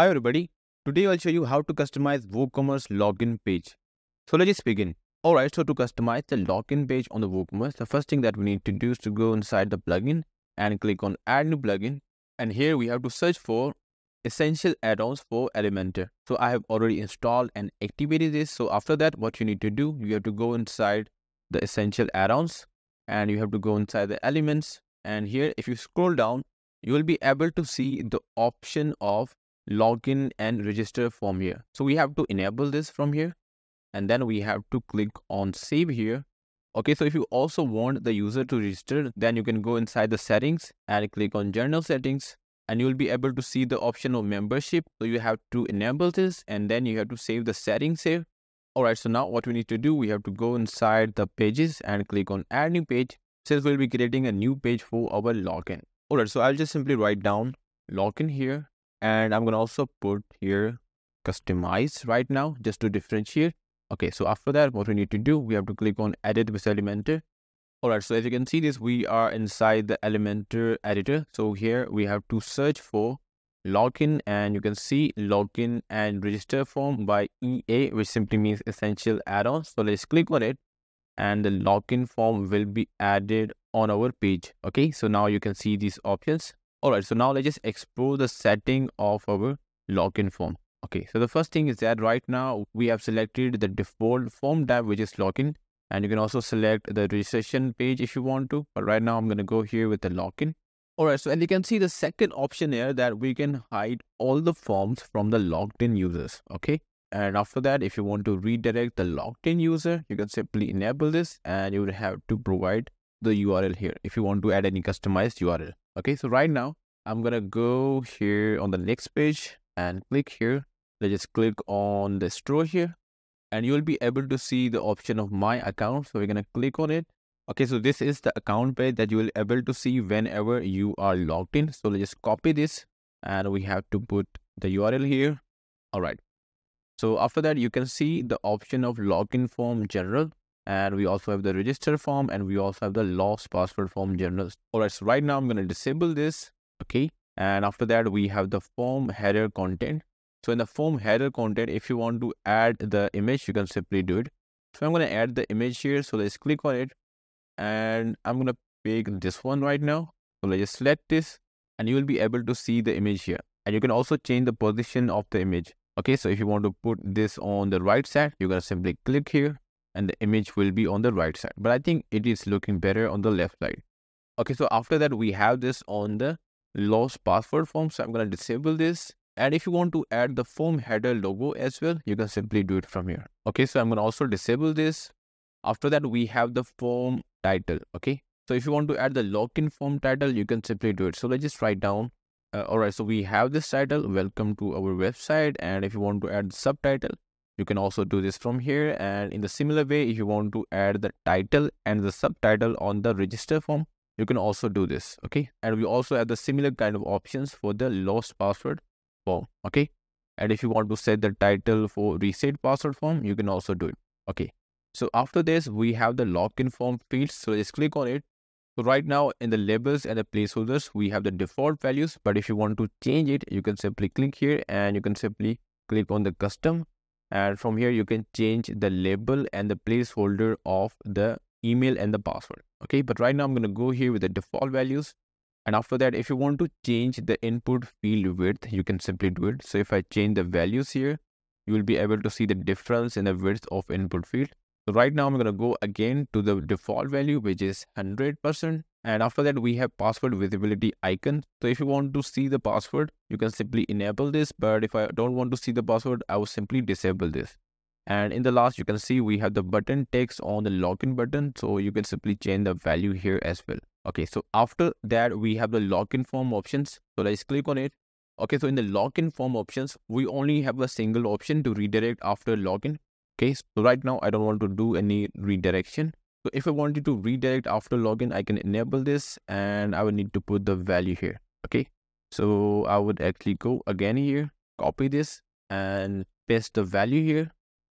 Hi everybody, today I'll show you how to customize WooCommerce login page. So let's just begin. Alright, so to customize the login page on the WooCommerce, the first thing that we need to do is to go inside the plugin and click on add new plugin. And here we have to search for Essential Add-ons for Elementor. So I have already installed and activated this. So after that, what you need to do, you have to go inside the Essential Add-ons and you have to go inside the Elements. And here, if you scroll down, you will be able to see the option of login and register form here. So we have to enable this from here and then we have to click on save here. Okay, so if you also want the user to register, then you can go inside the settings and click on general settings and you will be able to see the option of membership. So you have to enable this and then you have to save the settings here. Alright, so now what we need to do, we have to go inside the pages and click on add new page since we'll be creating a new page for our login. Alright, so I'll just simply write down login here. And I'm going to also put here customize right now just to differentiate. Okay, so after that, what we need to do, we have to click on edit with Elementor. Alright, so as you can see this, we are inside the Elementor editor. So here we have to search for login and you can see login and register form by EA, which simply means essential add-ons. So let's click on it and the login form will be added on our page. Okay, so now you can see these options. Alright, so now let's just explore the setting of our login form. Okay, so the first thing is that right now we have selected the default form tab, which is login, and you can also select the registration page if you want to. But right now I'm going to go here with the login. Alright, so as you can see the second option here that we can hide all the forms from the logged in users. Okay, and after that, if you want to redirect the logged in user, you can simply enable this and you would have to provide the URL here if you want to add any customized URL. Okay, so right now I'm gonna go here on the next page and click here. Let's just click on this row here and you'll be able to see the option of my account. So we're gonna click on it. Okay, so this is the account page that you will be able to see whenever you are logged in. So let's just copy this and we have to put the URL here. All right, so after that you can see the option of login form general. And we also have the register form and we also have the lost password form general. Alright, so right now I'm going to disable this. Okay. And after that, we have the form header content. So in the form header content, if you want to add the image, you can simply do it. So I'm going to add the image here. So let's click on it and I'm going to pick this one right now. So let's just select this and you will be able to see the image here. And you can also change the position of the image. Okay. So if you want to put this on the right side, you're going to simply click here. And the image will be on the right side, but I think it is looking better on the left side. Okay, so after that we have this on the lost password form, so I'm going to disable this. And if you want to add the form header logo as well, you can simply do it from here. Okay, so I'm going to also disable this. After that we have the form title. Okay, so if you want to add the login form title, you can simply do it. So let's just write down alright, so we have this title, welcome to our website. And if you want to add the subtitle, you can also do this from here. And in the similar way, if you want to add the title and the subtitle on the register form, you can also do this. Okay. And we also have the similar kind of options for the lost password form. Okay. And if you want to set the title for reset password form, you can also do it. Okay. So after this, we have the login form fields. So just click on it. So right now in the labels and the placeholders, we have the default values. But if you want to change it, you can simply click here and you can simply click on the custom. And from here, you can change the label and the placeholder of the email and the password. Okay, but right now I'm going to go here with the default values. And after that, if you want to change the input field width, you can simply do it. So if I change the values here, you will be able to see the difference in the width of input field. So right now I'm going to go again to the default value, which is 100%. And after that, we have password visibility icon. So if you want to see the password, you can simply enable this. But if I don't want to see the password, I will simply disable this. And in the last, you can see we have the button text on the login button. So you can simply change the value here as well. Okay, so after that, we have the login form options. So let's click on it. Okay, so in the login form options, we only have a single option to redirect after login. Okay, so right now, I don't want to do any redirection. So if I wanted to redirect after login, I can enable this and I would need to put the value here. Okay, so I would actually go again here, copy this and paste the value here.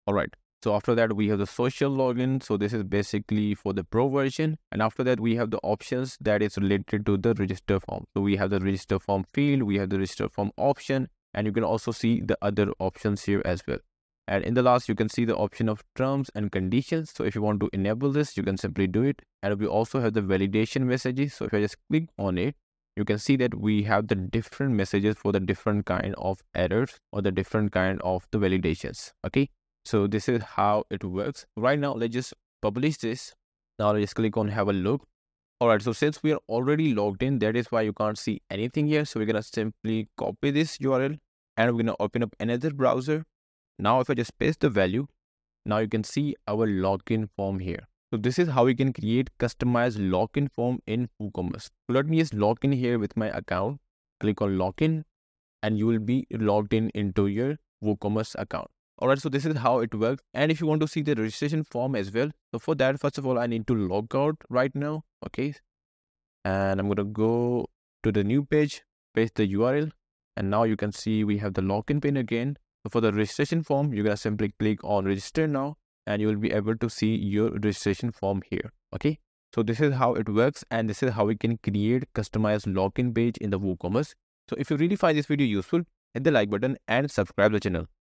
All right, so after that, we have the social login. So this is basically for the pro version. And after that, we have the options that is related to the register form. So we have the register form field, we have the register form option, and you can also see the other options here as well. And in the last, you can see the option of terms and conditions. So if you want to enable this, you can simply do it. And we also have the validation messages. So if I just click on it, you can see that we have the different messages for the different kind of errors or the different kind of the validations. Okay, so this is how it works. Right now, let's just publish this. Now let's click on have a look. All right, so since we are already logged in, that is why you can't see anything here. So we're going to simply copy this URL and we're going to open up another browser. Now, if I just paste the value, now you can see our login form here. So this is how we can create customized login form in WooCommerce. So let me just log in here with my account, click on login, and you will be logged in into your WooCommerce account. All right, so this is how it works. And if you want to see the registration form as well, so for that, first of all, I need to log out right now. Okay. And I'm going to go to the new page, paste the URL. And now you can see we have the login pane again. So for the registration form, you're going to simply click on register now, and you will be able to see your registration form here. Okay. So this is how it works. And this is how we can create customized login page in the WooCommerce. So if you really find this video useful, hit the like button and subscribe to the channel.